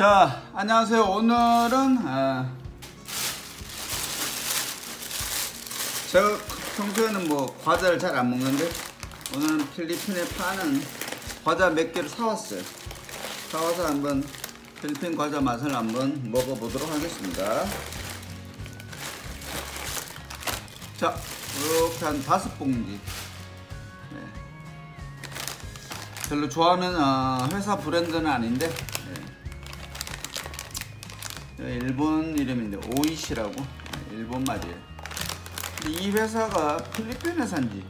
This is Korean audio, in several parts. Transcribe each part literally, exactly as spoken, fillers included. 자, 안녕하세요. 오늘은 아, 제가 평소에는 뭐 과자를 잘 안 먹는데 오늘은 필리핀에 파는 과자 몇 개를 사왔어요. 사와서 한번 필리핀 과자 맛을 한번 먹어보도록 하겠습니다. 자, 이렇게 한 다섯 봉지. 네. 별로 좋아하는 어, 회사 브랜드는 아닌데 일본 이름인데 오이시라고 일본 말이에요. 이 회사가 필리핀 회사인지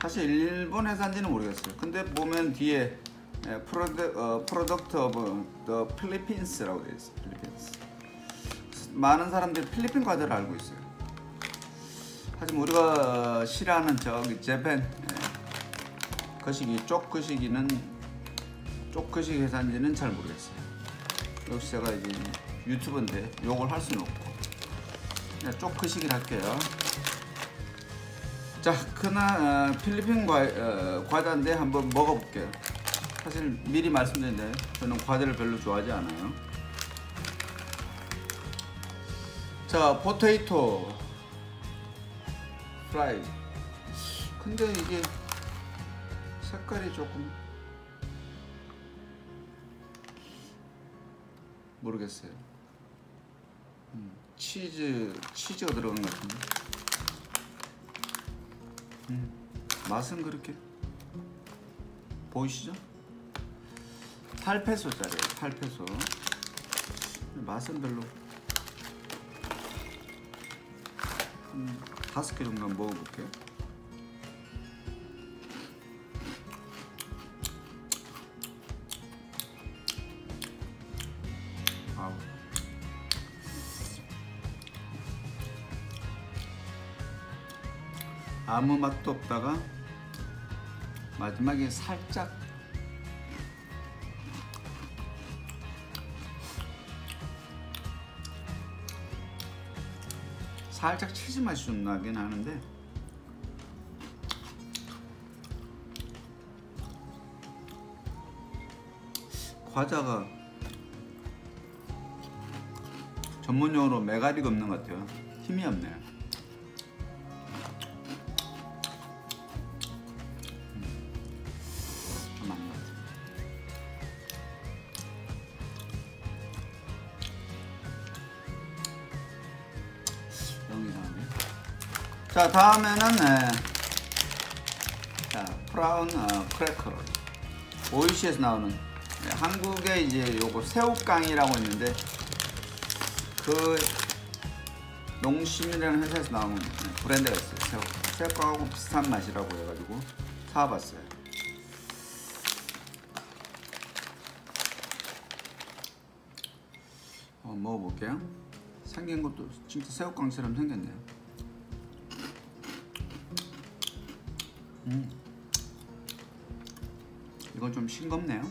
사실 일본 회사인지는 모르겠어요. 근데 보면 뒤에 프로덕, 어, 프로덕트 오브 더 필리핀스라고 되어 있어요. 필리핀스. 많은 사람들이 필리핀 과자를 알고 있어요. 하지만 우리가 싫어하는 저기 재팬 거시기 쪽거시기는 쪽거시기 회사인지는 잘 모르겠어요. 역시 제가 이제 유튜브인데 요걸 할 수는 없고 그냥 쪼크식을 할게요. 자, 그나 어, 필리핀 과, 어, 과자인데 한번 먹어볼게요. 사실 미리 말씀드린데 저는 과자를 별로 좋아하지 않아요. 자, 포테이토 프라이. 근데 이게 색깔이 조금 모르겠어요. 음, 치즈, 치즈가 들어간 것 같은데. 음, 맛은 그렇게 보이시죠? 팔 페소짜리에요. 팔 페소. 맛은 별로. 음, 다섯 개 정도 한번 먹어볼게요. 아무 맛도 없다가 마지막에 살짝 살짝 치즈 맛이 좀 나긴 하는데 과자가 전문용어로 매가리가 없는 것 같아요. 힘이 없네요. 자, 다음에는 네. 자, 브라운 어, 크래커. 오이시에서 나오는 네, 한국에 이제 요거 새우깡이라고 있는데 그 농심이라는 회사에서 나온 네, 브랜드가 있어요. 새우, 새우깡하고 비슷한 맛이라고 해가지고 사와봤어요. 어, 먹어볼게요. 생긴 것도 진짜 새우깡처럼 생겼네요. 음. 이건 좀 싱겁네요.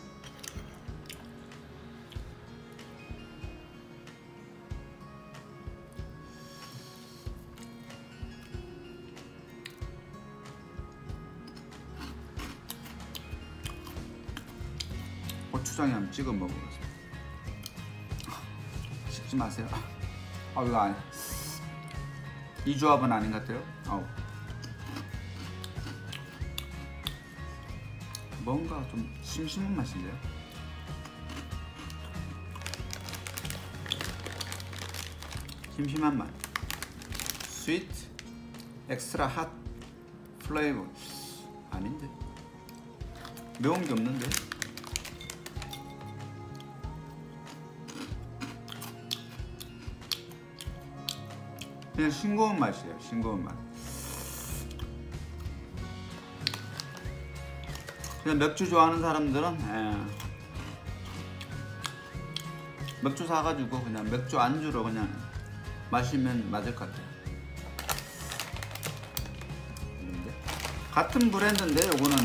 고추장에 한번 찍어 먹어보겠습니다. 찍지 마세요. 아, 이거 아니. 이 조합은 아닌 것 같아요. 아우. 뭔가 좀 심심한 맛인데요. 심심한 맛. 스위트 엑스트라 핫 플레이버. 아닌데. 매운 게 없는데. 그냥 싱거운 맛이에요. 싱거운 맛. 그냥 맥주 좋아하는 사람들은 에, 맥주 사가지고 그냥 맥주 안주로 그냥 마시면 맞을 것 같아요. 같은 브랜드인데 요거는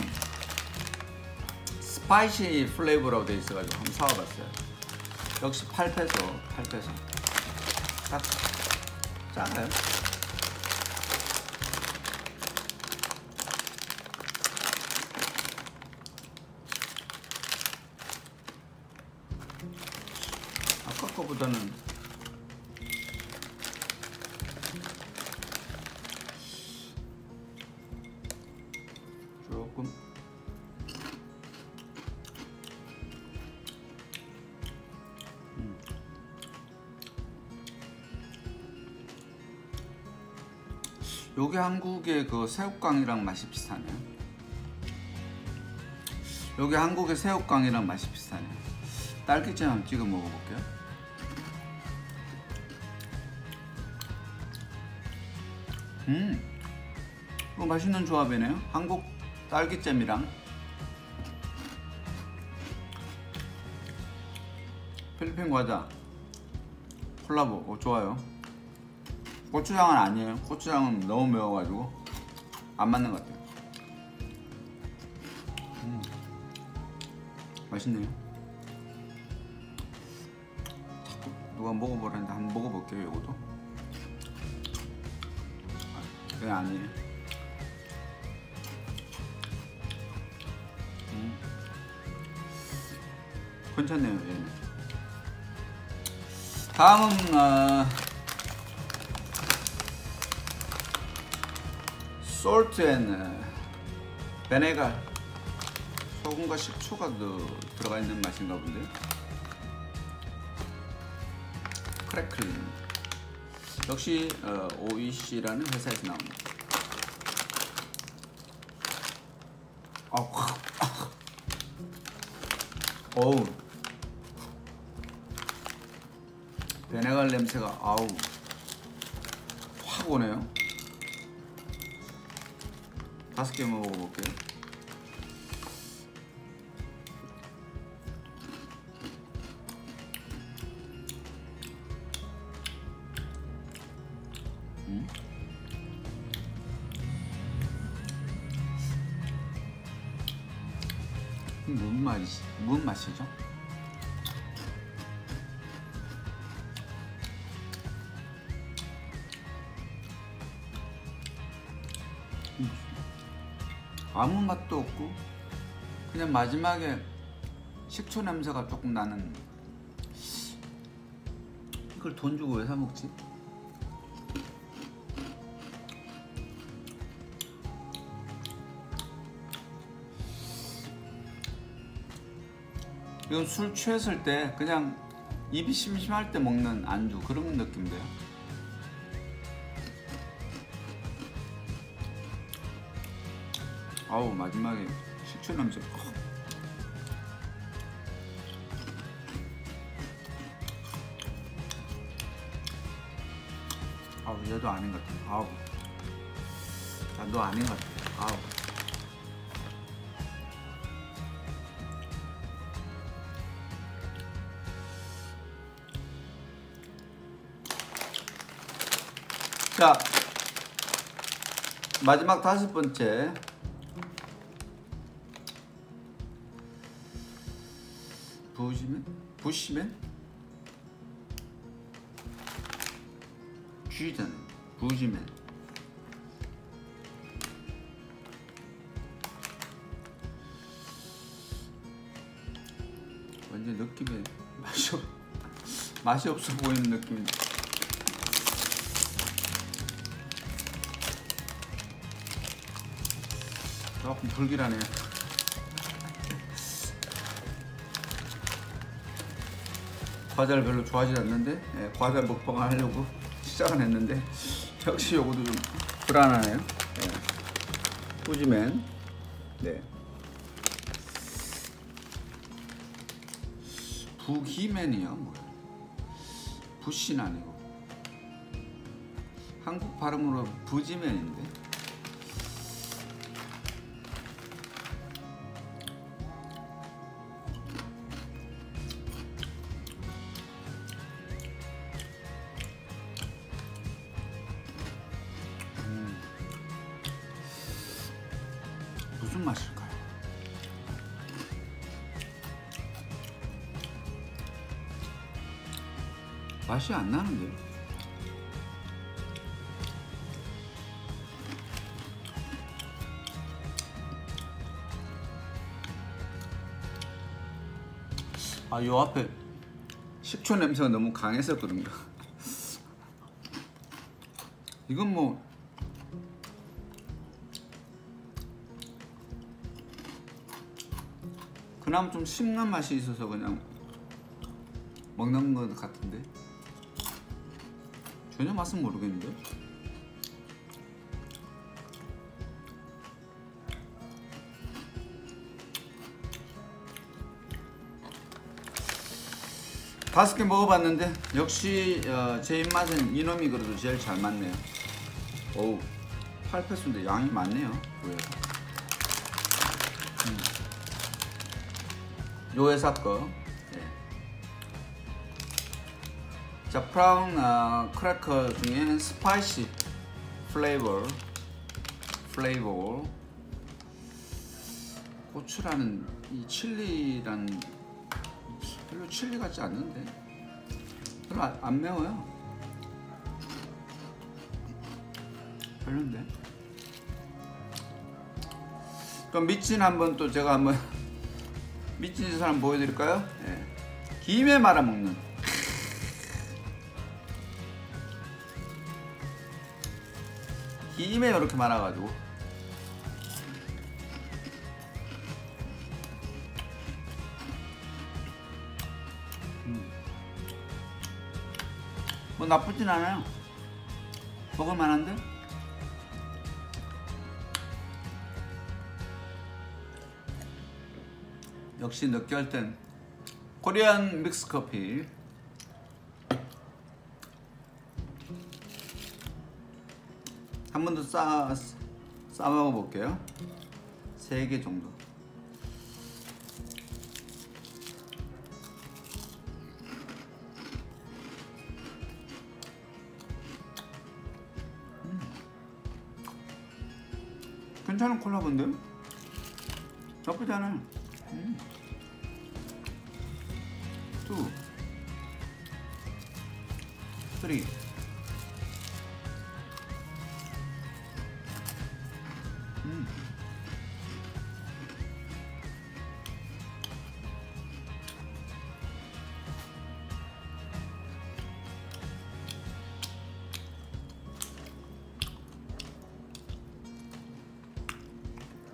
스파이시 플레이버라고 되어 있어가지고 한번 사와봤어요. 역시 팔 페소. 딱 작아요. 거보다는 조금 음. 요게 한국의 그 새우깡이랑 맛이 비슷하네요. 여기 한국의 새우깡이랑 맛이 비슷하네요. 딸기잼 찍어 먹어볼게요. 음, 이거 맛있는 조합이네요. 한국 딸기잼이랑 필리핀 과자 콜라보. 어, 좋아요. 고추장은 아니에요. 고추장은 너무 매워가지고 안 맞는 것 같아요. 맛있네요. 자꾸 누가 먹어보라는데 한번 먹어볼게요. 요것도 아, 그게 아니에요. 음. 괜찮네요. 예. 다음은 어, 솔트 앤 베네가 소금과 식초가 들어가 있는 맛인가 본데. 크래클링 역시 어, 오이씨라는 회사에서 나옵니다. 어우, 베네갈 냄새가 아우 확 오네요. 다섯 개 먹어볼게요. 무슨 맛이, 무슨 맛이죠? 음. 아무 맛도 없고 그냥 마지막에 식초 냄새가 조금 나는. 이걸 돈 주고 왜 사 먹지? 이건 술 취했을 때 그냥 입이 심심할 때 먹는 안주 그런 느낌인데요. 아우 마지막에 식초 냄새. 아우 얘도 아닌 것 같아. 아우 야, 너 아닌 것 같아. 아우. 자, 마지막 다섯 번째. 부시맨? 부시맨? 쥐든, 부시맨. 완전 느낌에 맛이, 없, 맛이 없어 보이는 느낌인데. 조금 불길하네요. 과자를 별로 좋아하지 않는데 예, 과자 먹방을 하려고 시작은 했는데 역시 요것도 좀 불안하네요. 예. 꾸지맨. 네. 부기맨이요. 뭐야? 부신 아니고 한국 발음으로 부지맨인데. 무슨 맛일까요? 맛이 안 나는데요. 아, 요 앞에 식초 냄새가 너무 강했었거든요. 이건 뭐 그나마 좀 씹는 맛이 있어서 그냥 먹는 것 같은데 전혀 맛은 모르겠는데. 다섯 개 먹어봤는데 역시 어, 제 입맛엔 이놈이 그래도 제일 잘 맞네요. 어우 팔 패스인데 양이 많네요. 의외로. 음. 요 회사 거. 예. 자 프라운 어, 크래커 중에 스파이시 플레이버 플레이버 고추라는 이 칠리라는 별로 칠리 같지 않는데 별로 안, 안 매워요. 별론데. 그럼 미친 한번 또 제가 한번 미친 짓을 한번 보여드릴까요? 예. 김에 말아먹는. 김에 이렇게 말아가지고. 뭐 나쁘진 않아요. 먹을만한데? 역시 늦게 할 땐 코리안 믹스 커피. 한 번 더 싸, 싸 먹어볼게요. 세 개 정도. 괜찮은 콜라본데? 나쁘지 않아요. 음. 두, 쓰리. 음.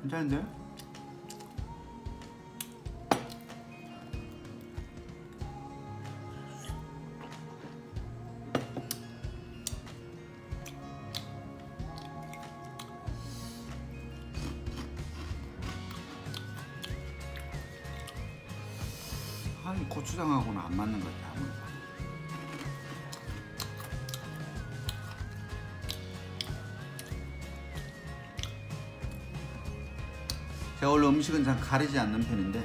괜찮은데요? 아, 이 고추장하고는 안 맞는 것 같아. 아무래도. 제가 원래 음식은 잘 가리지 않는 편인데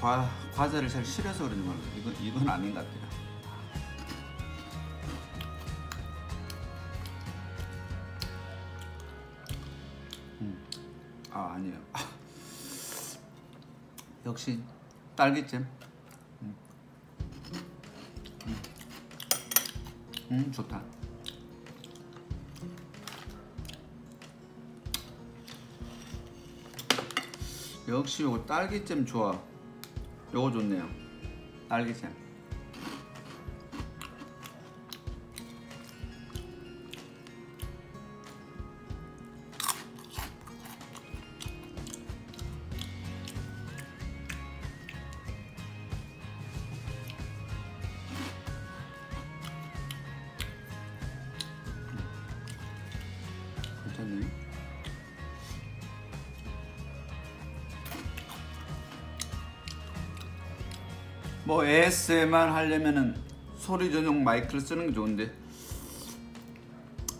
과, 과자를 잘 싫어서 그런지 몰라요. 이건, 이건 아닌 것 같아요. 음. 아 아니에요. 역시 딸기잼. 음. 음. 음 좋다. 역시 요거 딸기잼 좋아. 요거 좋네요. 딸기잼. 괜찮네요. 뭐 에이에스엠알 하려면은 소리 전용 마이크를 쓰는 게 좋은데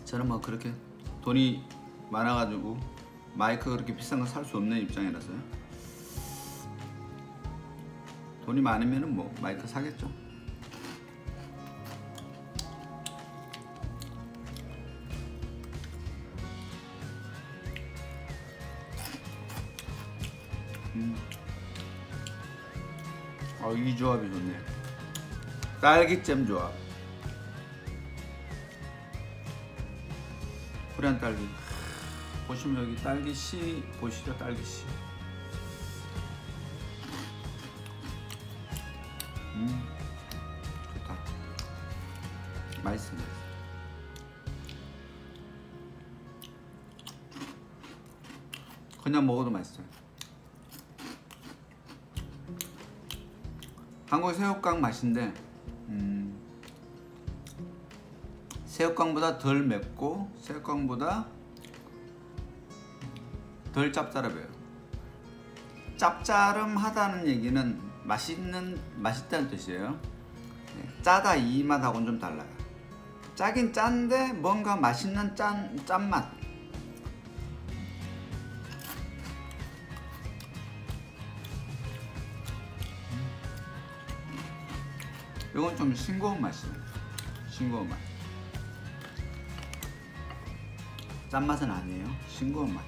저는 뭐 그렇게 돈이 많아가지고 마이크가 그렇게 비싼 거 살 수 없는 입장이라서요. 돈이 많으면은 뭐 마이크 사겠죠. 음. 아, 이 조합이 좋네. 딸기잼 조합. 코리안 딸기. 보시면 여기 딸기씨 보시죠. 딸기씨. 음. 맛있습니다. 그냥 먹어도 맛있어요. 한국 새우깡 맛인데 음, 새우깡보다 덜 맵고 새우깡보다 덜 짭짤해요. 짭짤음하다는 얘기는 맛있는, 맛있다는 뜻이에요. 짜다 이 맛하고는 좀 달라요. 짜긴 짠데 뭔가 맛있는 짠, 짠맛. 이건 좀 싱거운 맛이에요. 싱거운 맛. 짠맛은 아니에요. 싱거운 맛.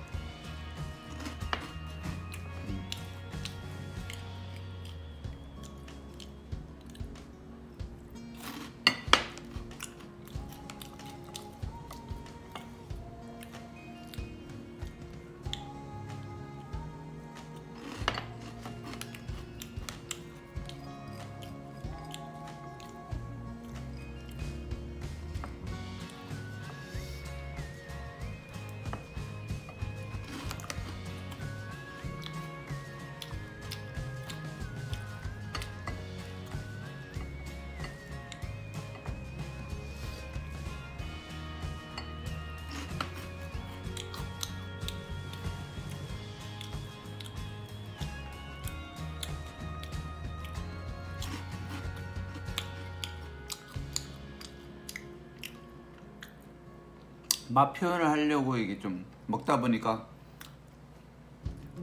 맛 표현을 하려고 이게 좀 먹다 보니까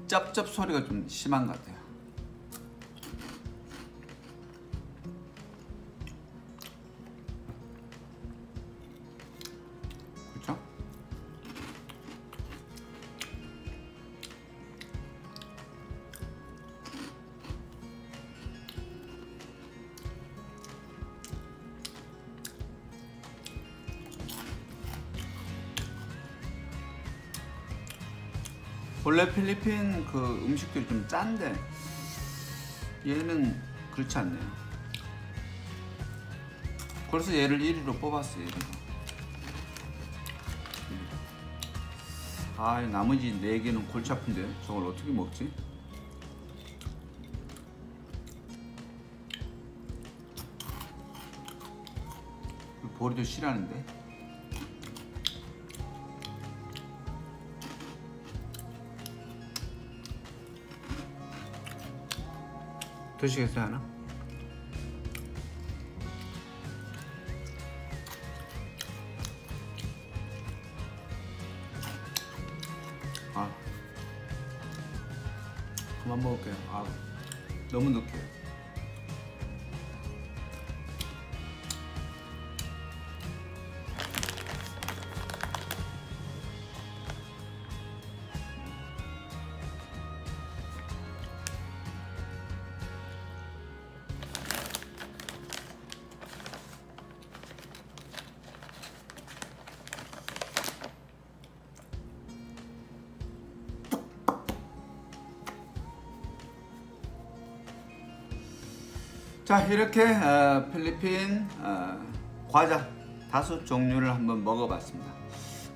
짭짭 소리가 좀 심한 것 같아요. 그렇죠? 원래 필리핀 그 음식들이 좀 짠데 얘는 그렇지 않네요. 그래서 얘를 일 위로 뽑았어요. 아, 나머지 네 개는 골치 아픈데 저걸 어떻게 먹지? 보리도 싫어하는데. 드시겠어요 하나? 아, 그만 먹을게요. 아, 너무 느끼해요. 자, 이렇게 어, 필리핀 어, 과자 다섯 종류를 한번 먹어봤습니다.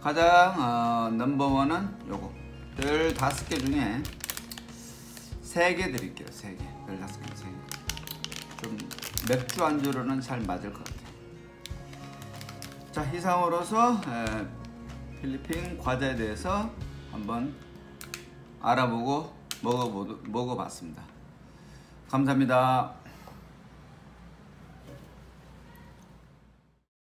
가장 어, 넘버원은 요거 열다섯 개 중에 세 개 드릴게요. 세 개. 열다섯 개, 세 개. 좀 맥주 안주로는 잘 맞을 것 같아요. 자, 이상으로서 에, 필리핀 과자에 대해서 한번 알아보고 먹어보, 먹어봤습니다. 감사합니다.